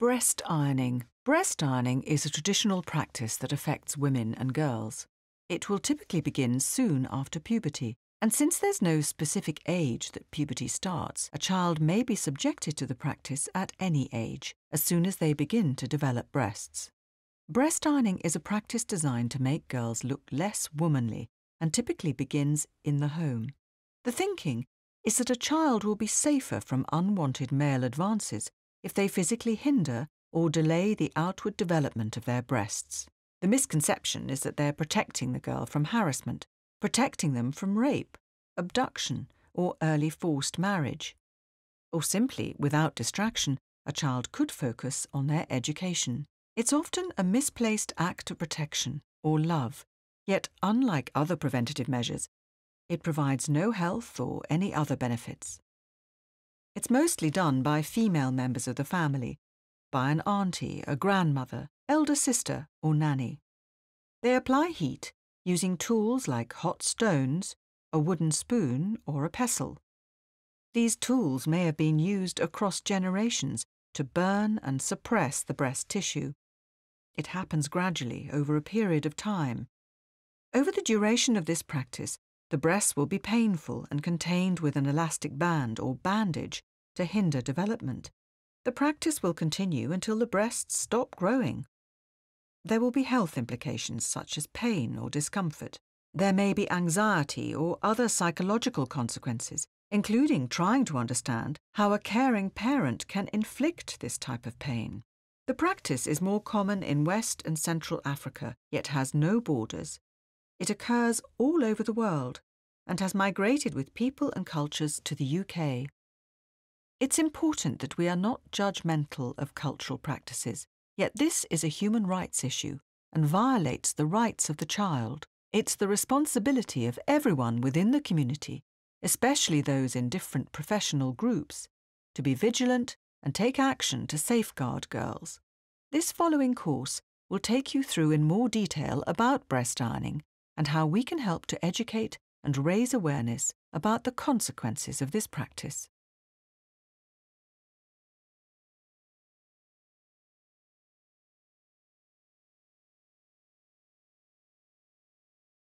Breast ironing. Breast ironing is a traditional practice that affects women and girls. It will typically begin soon after puberty, and since there's no specific age that puberty starts, a child may be subjected to the practice at any age, as soon as they begin to develop breasts. Breast ironing is a practice designed to make girls look less womanly and typically begins in the home. The thinking is that a child will be safer from unwanted male advances if they physically hinder or delay the outward development of their breasts. The misconception is that they're protecting the girl from harassment, protecting them from rape, abduction, or early forced marriage. Or simply, without distraction, a child could focus on their education. It's often a misplaced act of protection or love, yet unlike other preventative measures, it provides no health or any other benefits. It's mostly done by female members of the family, by an auntie, a grandmother, elder sister, or nanny. They apply heat using tools like hot stones, a wooden spoon, or a pestle. These tools may have been used across generations to burn and suppress the breast tissue. It happens gradually over a period of time. Over the duration of this practice, the breasts will be painful and contained with an elastic band or bandage to hinder development. The practice will continue until the breasts stop growing. There will be health implications such as pain or discomfort. There may be anxiety or other psychological consequences, including trying to understand how a caring parent can inflict this type of pain. The practice is more common in West and Central Africa, yet has no borders. It occurs all over the world and has migrated with people and cultures to the UK. It's important that we are not judgmental of cultural practices, yet this is a human rights issue and violates the rights of the child. It's the responsibility of everyone within the community, especially those in different professional groups, to be vigilant and take action to safeguard girls. This following course will take you through in more detail about breast ironing and how we can help to educate and raise awareness about the consequences of this practice.